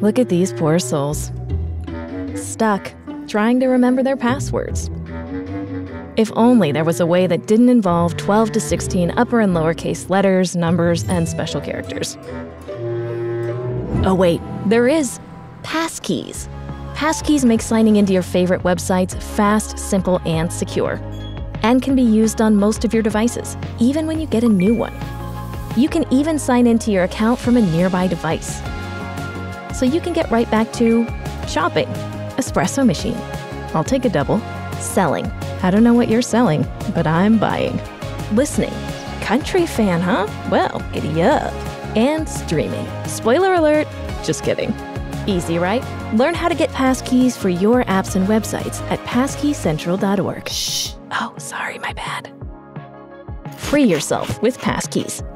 Look at these poor souls. Stuck, trying to remember their passwords. If only there was a way that didn't involve 12 to 16 upper and lowercase letters, numbers, and special characters. Oh wait, there is Passkeys. Passkeys make signing into your favorite websites fast, simple, and secure, and can be used on most of your devices, even when you get a new one. You can even sign into your account from a nearby device. So you can get right back to shopping, espresso machine, I'll take a double, selling, I don't know what you're selling, but I'm buying, listening, country fan, huh? Well, giddy up, and streaming. Spoiler alert, just kidding. Easy, right? Learn how to get passkeys for your apps and websites at passkeycentral.org. Shh. Oh, sorry, my bad. Free yourself with Passkeys.